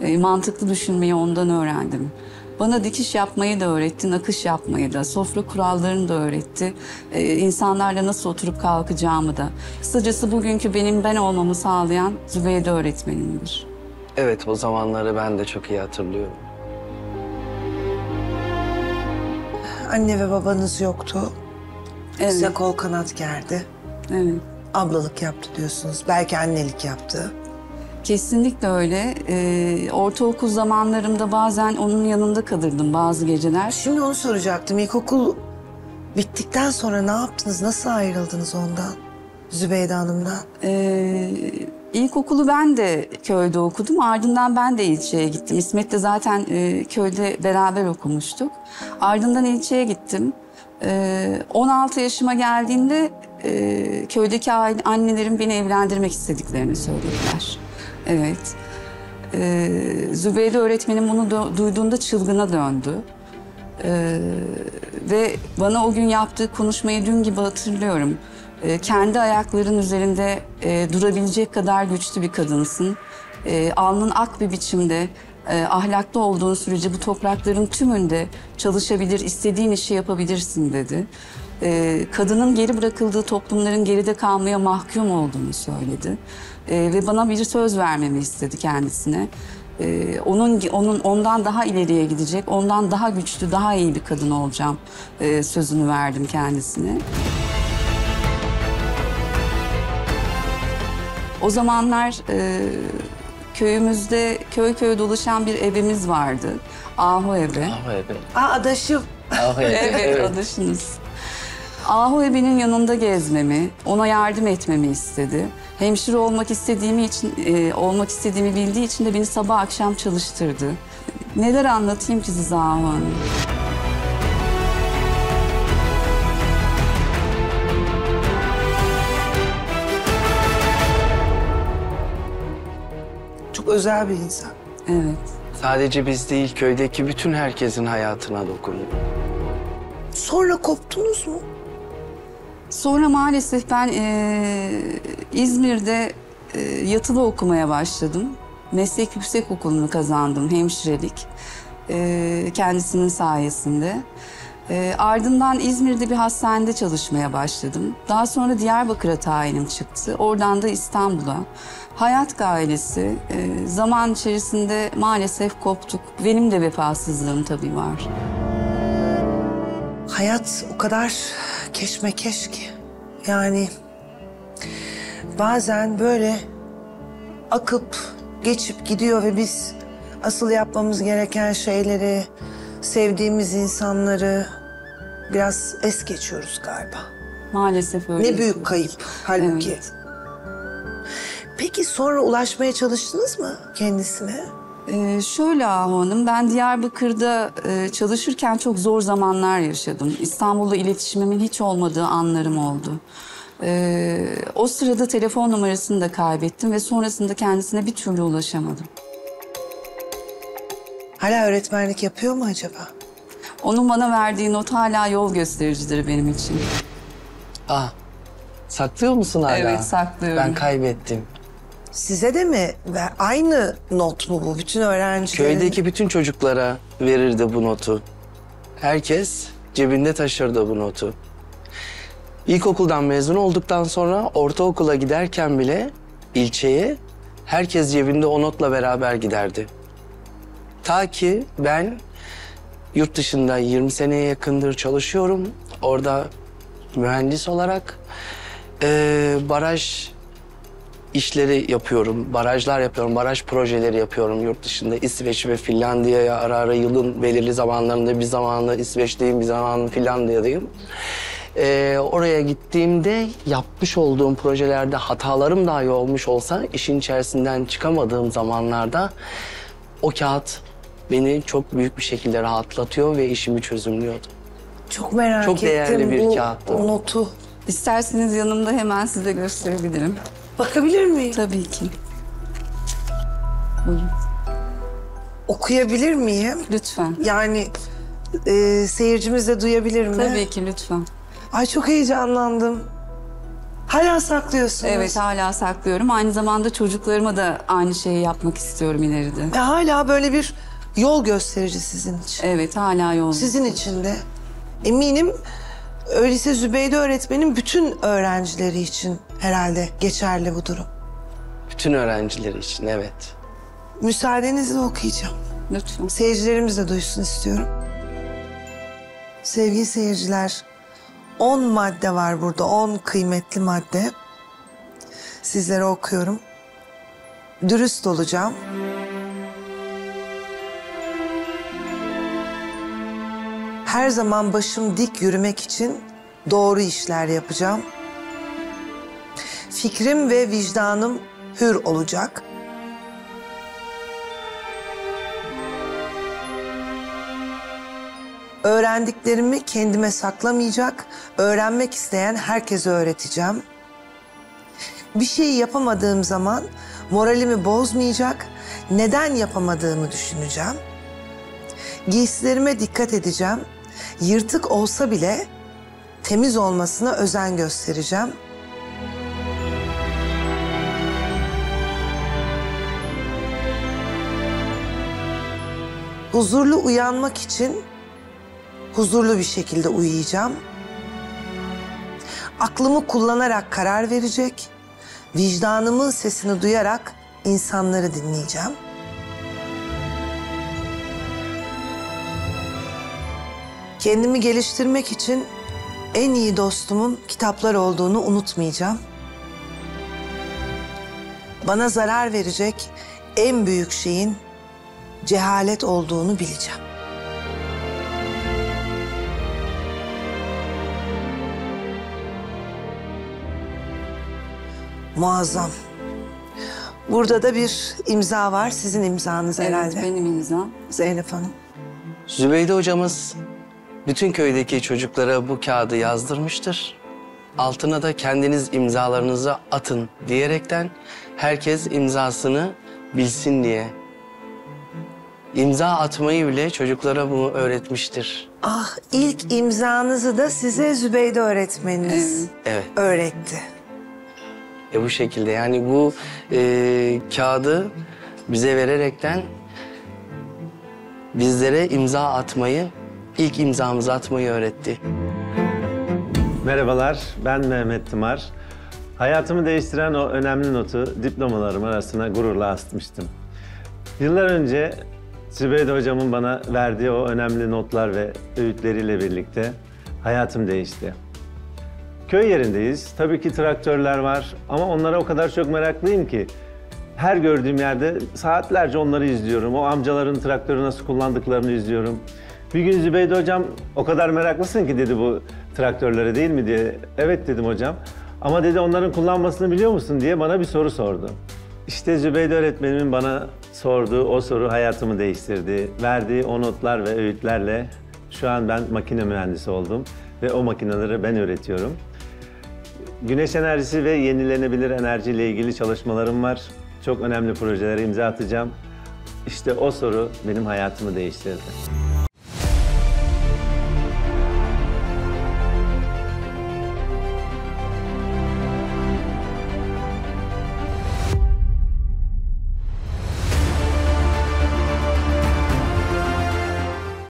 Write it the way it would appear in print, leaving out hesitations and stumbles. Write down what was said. Mantıklı düşünmeyi ondan öğrendim. Bana dikiş yapmayı da öğretti, nakış yapmayı da, sofra kurallarını da öğretti. İnsanlarla nasıl oturup kalkacağımı da. Kısacası bugünkü benim ben olmamı sağlayan Zübeyde öğretmenimdir. Evet, o zamanları ben de çok iyi hatırlıyorum. Anne ve babanız yoktu. Evet. Size kol kanat gerdi. Evet. Ablalık yaptı diyorsunuz, belki annelik yaptı. Kesinlikle öyle. Ortaokul zamanlarımda bazen onun yanında kalırdım bazı geceler. Şimdi onu soracaktım. İlkokul bittikten sonra ne yaptınız? Nasıl ayrıldınız ondan? Zübeyde Hanım'dan. İlkokulu ben de köyde okudum. Ardından ben de ilçeye gittim. İsmet de zaten köyde beraber okumuştuk. Ardından ilçeye gittim. 16 yaşıma geldiğinde köydeki annelerim beni evlendirmek istediklerini söylediler. Evet. Zübeyde öğretmenim bunu duyduğunda çılgına döndü. Ve bana o gün yaptığı konuşmayı dün gibi hatırlıyorum. Kendi ayaklarının üzerinde durabilecek kadar güçlü bir kadınsın. Alnın ak bir biçimde, ahlaklı olduğun sürece bu toprakların tümünde çalışabilir, istediğin işi yapabilirsin dedi. Kadının geri bırakıldığı toplumların geride kalmaya mahkum olduğunu söyledi. Ve bana bir söz vermemi istedi kendisine. Ondan daha ileriye gidecek, ondan daha güçlü, daha iyi bir kadın olacağım sözünü verdim kendisine. O zamanlar köyümüzde köy köy dolaşan bir evimiz vardı. Ahu ebe. Ahu ebe. Aa, adaşım. Ahu ebe. Evet, adaşınız. Ahu ebenin yanında gezmemi, ona yardım etmemi istedi. Hemşire olmak istediğimi bildiği için de beni sabah akşam çalıştırdı. Neler anlatayım ki size Ahu Hanım? Çok özel bir insan. Evet. Sadece biz değil, köydeki bütün herkesin hayatına dokundu. Sonra koptunuz mu? Sonra maalesef ben İzmir'de yatılı okumaya başladım. Meslek Yüksekokulu'nu kazandım, hemşirelik. Kendisinin sayesinde. Ardından İzmir'de bir hastanede çalışmaya başladım. Daha sonra Diyarbakır'a tayinim çıktı. Oradan da İstanbul'a. Hayat gailesi. Zaman içerisinde maalesef koptuk. Benim de vefasızlığım tabii var. Hayat o kadar keşmekeş ki. Yani bazen böyle akıp geçip gidiyor ve biz asıl yapmamız gereken şeyleri, sevdiğimiz insanları biraz es geçiyoruz galiba. Maalesef öyle. Ne büyük kayıp halbuki. Evet. Peki sonra ulaşmaya çalıştınız mı kendisine? Şöyle Ahu Hanım, ben Diyarbakır'da çalışırken çok zor zamanlar yaşadım. İstanbul'da iletişimimin hiç olmadığı anlarım oldu. O sırada telefon numarasını da kaybettim ve sonrasında kendisine bir türlü ulaşamadım. Hala öğretmenlik yapıyor mu acaba? Onun bana verdiği not hala yol göstericidir benim için. Ah, saklıyor musun hala? Evet, saklıyorum. Ben kaybettim. Size de mi? Aynı not mu bu? Bütün öğrencilerin... Köydeki bütün çocuklara verirdi bu notu. Herkes cebinde taşırdı bu notu. İlkokuldan mezun olduktan sonra ortaokula giderken bile ilçeye herkes cebinde o notla beraber giderdi. Ta ki ben yurt dışında 20 seneye yakındır çalışıyorum. Orada mühendis olarak baraj işleri yapıyorum, barajlar yapıyorum, baraj projeleri yapıyorum yurt dışında. İsveç ve Finlandiya'ya ara ara yılın belirli zamanlarında bir zamanla İsveç'teyim, bir zamanla Finlandiya'dayım. Oraya gittiğimde yapmış olduğum projelerde hatalarım dahi olmuş olsa işin içerisinden çıkamadığım zamanlarda o kağıt beni çok büyük bir şekilde rahatlatıyor ve işimi çözümlüyordu. Çok merak ettim. Çok değerli bir kağıttı. O notu. İsterseniz yanımda hemen size gösterebilirim. Bakabilir miyim? Tabii ki. Buyurun. Okuyabilir miyim? Lütfen. Yani seyircimiz de duyabilir mi? Tabii ki, lütfen. Ay çok heyecanlandım. Hala saklıyorsunuz. Evet, hala saklıyorum. Aynı zamanda çocuklarıma da aynı şeyi yapmak istiyorum ileride. Hala böyle bir yol gösterici sizin için. Evet, hala yol. Sizin için de. Eminim öyleyse Zübeyde öğretmenin bütün öğrencileri için herhalde geçerli bu durum. Bütün öğrencileri için, evet. Müsaadenizle okuyacağım. Lütfen. Seyircilerimiz de duysun istiyorum. Sevgili seyirciler, 10 madde var burada, 10 kıymetli madde. Sizlere okuyorum. Dürüst olacağım. Her zaman başım dik yürümek için doğru işler yapacağım. Fikrim ve vicdanım hür olacak. Öğrendiklerimi kendime saklamayacak, öğrenmek isteyen herkese öğreteceğim. Bir şeyi yapamadığım zaman moralimi bozmayacak, neden yapamadığımı düşüneceğim. Giysilerime dikkat edeceğim, yırtık olsa bile temiz olmasına özen göstereceğim. Huzurlu uyanmak için huzurlu bir şekilde uyuyacağım. Aklımı kullanarak karar verecek, vicdanımın sesini duyarak insanları dinleyeceğim. Kendimi geliştirmek için en iyi dostumun kitaplar olduğunu unutmayacağım. Bana zarar verecek en büyük şeyin cehalet olduğunu bileceğim. Muazzam. Burada da bir imza var. Sizin imzanız herhalde. Evet, benim imzam. Zeynep Hanım. Zübeyde hocamız bütün köydeki çocuklara bu kağıdı yazdırmıştır. Altına da kendiniz imzalarınızı atın diyerekten herkes imzasını bilsin diye. İmza atmayı bile çocuklara bunu öğretmiştir. Ah, ilk imzanızı da size Zübeyde öğretmeniniz öğretti. Bu şekilde yani bu kağıdı bize vererekten bizlere imza atmayı, ilk imzamızı atmayı öğretti. Merhabalar, ben Mehmet Tımar. Hayatımı değiştiren o önemli notu diplomalarım arasına gururla asmıştım. Yıllar önce Zübeyde hocamın bana verdiği o önemli notlar ve öğütleriyle birlikte hayatım değişti. Köy yerindeyiz. Tabii ki traktörler var ama onlara o kadar çok meraklıyım ki her gördüğüm yerde saatlerce onları izliyorum. O amcaların traktörü nasıl kullandıklarını izliyorum. Bir gün Zübeyde hocam o kadar meraklısın ki dedi bu traktörlere değil mi diye. Evet dedim hocam. Ama dedi onların kullanmasını biliyor musun diye bana bir soru sordu. İşte Zübeyde öğretmenimin bana sorduğu o soru hayatımı değiştirdi. Verdiği o notlar ve öğütlerle şu an ben makine mühendisi oldum ve o makineleri ben öğretiyorum. Güneş enerjisi ve yenilenebilir enerji ile ilgili çalışmalarım var. Çok önemli projelere imza atacağım. İşte o soru benim hayatımı değiştirdi.